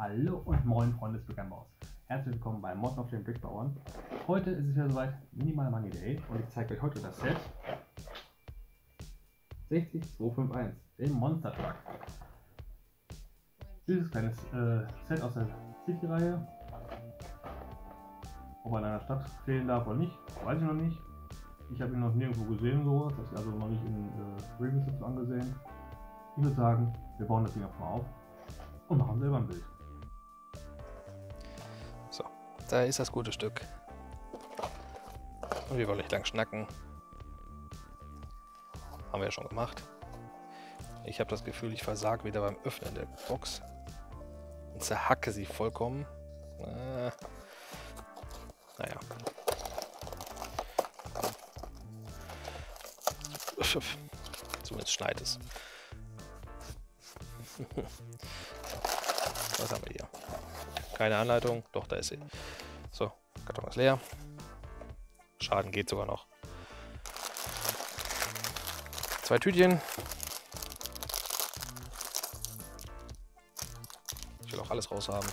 Hallo und moin Freunde des Brickbaus. Herzlich willkommen bei Mottnov den Brickbauern. Heute ist es wieder soweit, Minimal Money Day, und ich zeige euch heute das Set 60251, den Monster Truck. Dieses kleine Set aus der City-Reihe. Ob er in einer Stadt stehen darf oder nicht, weiß ich noch nicht. Ich habe ihn noch nirgendwo gesehen, so, das habe ich also noch nicht in Reviews dazu angesehen. Ich würde sagen, wir bauen das Ding auch mal auf und machen selber ein Bild. So, da ist das gute Stück. Und wir wollen nicht lang schnacken. Haben wir ja schon gemacht. Ich habe das Gefühl, ich versage wieder beim Öffnen der Box und zerhacke sie vollkommen. Naja. Zumindest schneit es. Was haben wir hier? Keine Anleitung. Doch, da ist sie. So, Karton ist leer. Schaden geht sogar noch. 2 Tütchen. Ich will auch alles raushaben.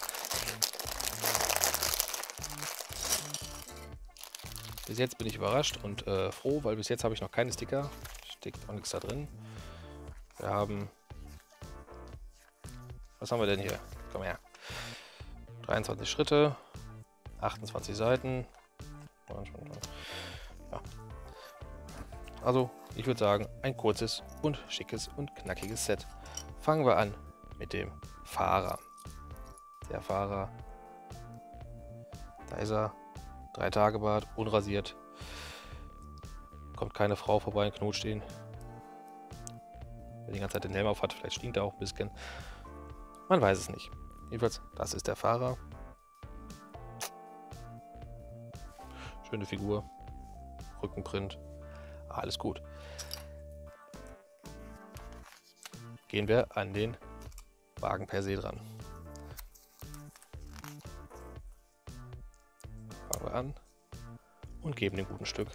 Bis jetzt bin ich überrascht und froh, weil bis jetzt habe ich noch keine Sticker. Steckt auch nichts da drin. Wir haben... Was haben wir denn hier? Komm her. 23 Schritte, 28 Seiten. Ja. Also, ich würde sagen, ein kurzes und schickes und knackiges Set. Fangen wir an mit dem Fahrer. Der Fahrer, da ist er. 3 Tage Bart, unrasiert. Kommt keine Frau vorbei, knutscht ihn. Wer die ganze Zeit den Helm auf hat, vielleicht stinkt er auch ein bisschen. Man weiß es nicht. Jedenfalls, das ist der Fahrer. Schöne Figur. Rückenprint. Alles gut. Gehen wir an den Wagen per se dran. Fangen wir an und geben dem guten Stück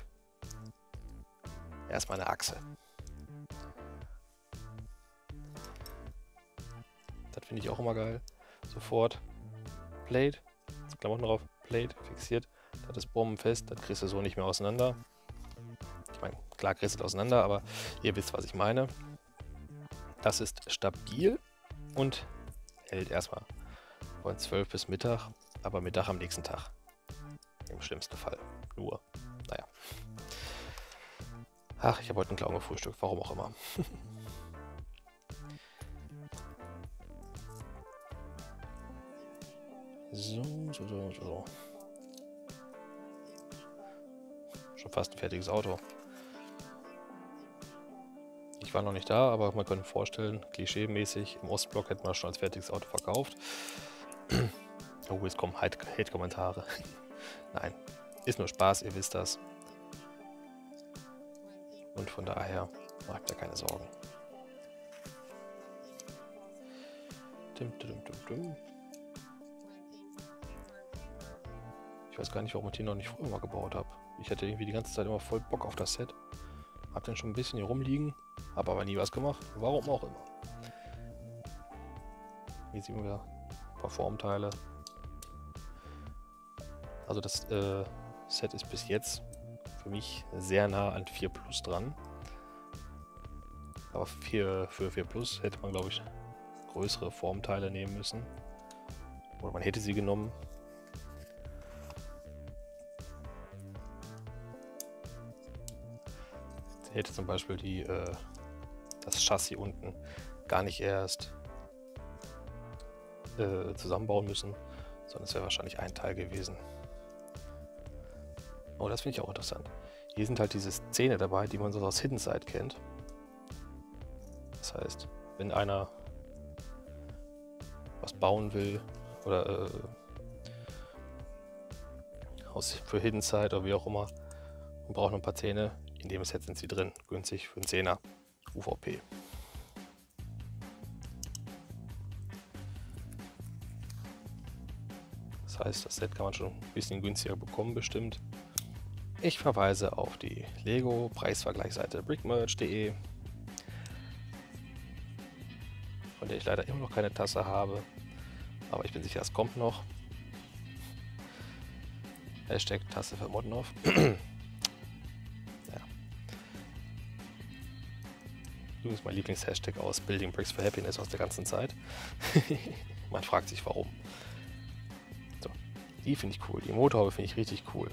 erstmal eine Achse. Das finde ich auch immer geil. Sofort Plate, Klamotten drauf, Plate, fixiert. Das ist bombenfest, das kriegst du so nicht mehr auseinander. Ich meine, klar kriegst du das auseinander, aber ihr wisst, was ich meine. Das ist stabil und hält erstmal von 12 bis Mittag, aber Mittag am nächsten Tag. Im schlimmsten Fall. Nur. Naja. Ach, ich habe heute einen Clown gefrühstückt. Warum auch immer. So. Schon fast ein fertiges Auto. Ich war noch nicht da, aber man könnte vorstellen, klischee-mäßig, im Ostblock hätte man schon als fertiges Auto verkauft. Oh, jetzt kommen Hate-Kommentare. Nein, ist nur Spaß, ihr wisst das. Und von daher macht da keine Sorgen. Ich weiß gar nicht, warum ich den noch nicht früher mal gebaut habe. Ich hatte irgendwie die ganze Zeit immer voll Bock auf das Set. Hab den schon ein bisschen hier rumliegen, habe aber nie was gemacht. Warum auch immer. Hier sehen wir ein paar Formteile. Also das Set ist bis jetzt für mich sehr nah an 4 Plus dran. Aber für 4 Plus hätte man, glaube ich, größere Formteile nehmen müssen. Oder man hätte sie genommen. Sie hätte zum Beispiel die, das Chassis unten gar nicht erst zusammenbauen müssen, sondern es wäre wahrscheinlich ein Teil gewesen. Oh, das finde ich auch interessant. Hier sind halt diese Szene dabei, die man so aus Hidden Side kennt. Das heißt, wenn einer was bauen will oder für Hidden Side oder wie auch immer und braucht noch ein paar Zähne, in dem Set sind sie drin. Günstig für einen Zehner. UVP. Das heißt, das Set kann man schon ein bisschen günstiger bekommen, bestimmt. Ich verweise auf die Lego-Preisvergleichsseite brickmerge.de, von der ich leider immer noch keine Tasse habe. Aber ich bin sicher, es kommt noch. Hashtag Tasse für Mottnov. Ja. Übrigens mein Lieblings-Hashtag aus Building Bricks for Happiness aus der ganzen Zeit. Man fragt sich warum. So, die finde ich cool. Die Motorhaube finde ich richtig cool.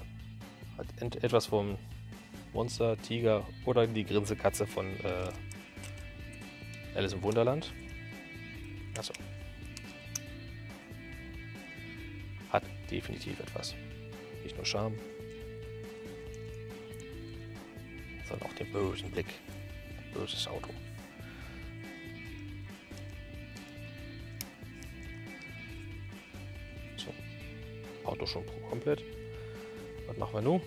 Hat etwas vom Monster, Tiger oder die Grinsekatze von Alice im Wunderland. Achso. Hat definitiv etwas. Nicht nur Charme, sondern auch den bösen Blick. Böses Auto. So. Auto schon komplett. Was machen wir nun?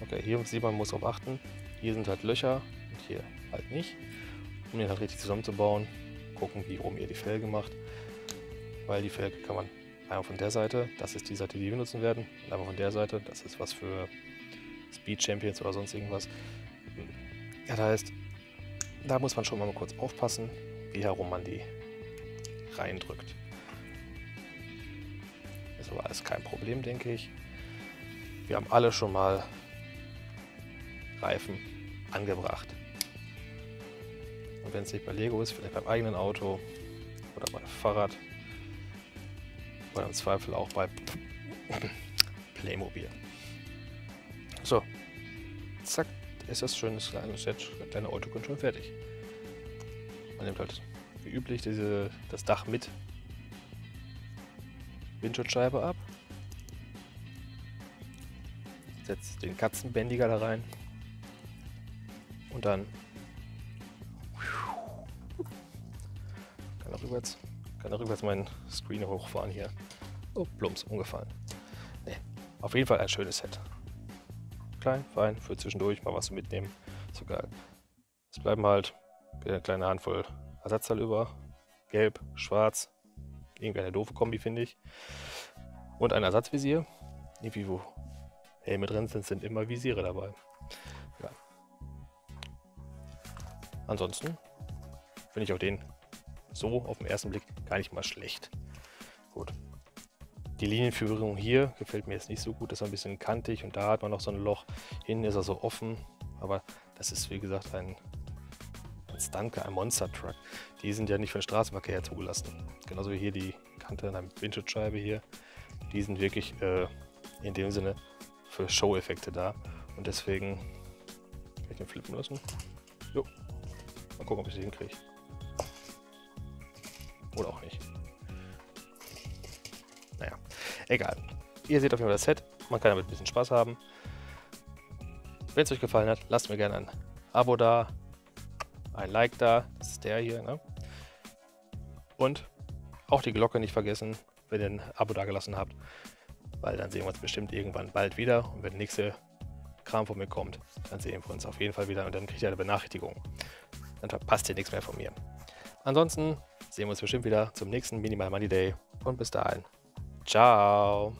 Okay, hier sieht man, muss darauf achten. Hier sind halt Löcher und hier halt nicht. Um den halt richtig zusammenzubauen, gucken, wie oben ihr die Felge macht. Weil die Felge kann man einmal von der Seite, das ist die Seite, die wir benutzen werden, und einmal von der Seite, das ist was für Speed Champions oder sonst irgendwas. Ja, das heißt, da muss man schon mal kurz aufpassen, wie herum man die reindrückt. Ist aber alles kein Problem, denke ich. Wir haben alle schon mal Reifen angebracht. Und wenn es nicht bei Lego ist, vielleicht beim eigenen Auto oder beim Fahrrad oder im Zweifel auch bei Playmobil. So, zack, ist das schöne kleine Set. Deine Auto kommt schon fertig. Man nimmt halt wie üblich das Dach mit Windschutzscheibe ab. Setzt den Katzenbändiger da rein und dann kann auch rückwärts meinen Screen hochfahren hier. Oh, plumps, umgefallen. Nee, auf jeden Fall ein schönes Set. Klein, fein, für zwischendurch mal was mitnehmen. So geil. Es bleiben halt eine kleine Handvoll Ersatzteile über. Gelb, schwarz, irgendeine doofe Kombi, finde ich. Und ein Ersatzvisier. Irgendwie wo Helme drin sind, sind immer Visiere dabei. Ja. Ansonsten finde ich auch den so auf den ersten Blick gar nicht mal schlecht. Gut. Die Linienführung hier gefällt mir jetzt nicht so gut. Das ist ein bisschen kantig und da hat man noch so ein Loch. Hinten ist er so offen. Aber das ist wie gesagt ein Stunker, ein Monster Truck. Die sind ja nicht für den Straßenverkehr zugelassen. Genauso wie hier die Kante an der Windschutzscheibe hier. Die sind wirklich in dem Sinne für Show-Effekte da. Und deswegen kann ich den flippen lassen. Jo. Mal gucken, ob ich den hinkriege. Oder auch nicht. Naja, egal. Ihr seht auf jeden Fall das Set. Man kann damit ein bisschen Spaß haben. Wenn es euch gefallen hat, lasst mir gerne ein Abo da, ein Like da. Das ist der hier, ne? Und auch die Glocke nicht vergessen, wenn ihr ein Abo da gelassen habt. Weil dann sehen wir uns bestimmt irgendwann bald wieder. Und wenn der nächste Kram von mir kommt, dann sehen wir uns auf jeden Fall wieder. Und dann kriegt ihr eine Benachrichtigung. Dann verpasst ihr nichts mehr von mir. Ansonsten sehen wir uns bestimmt wieder zum nächsten Minimal Money Day. Und bis dahin. Ciao.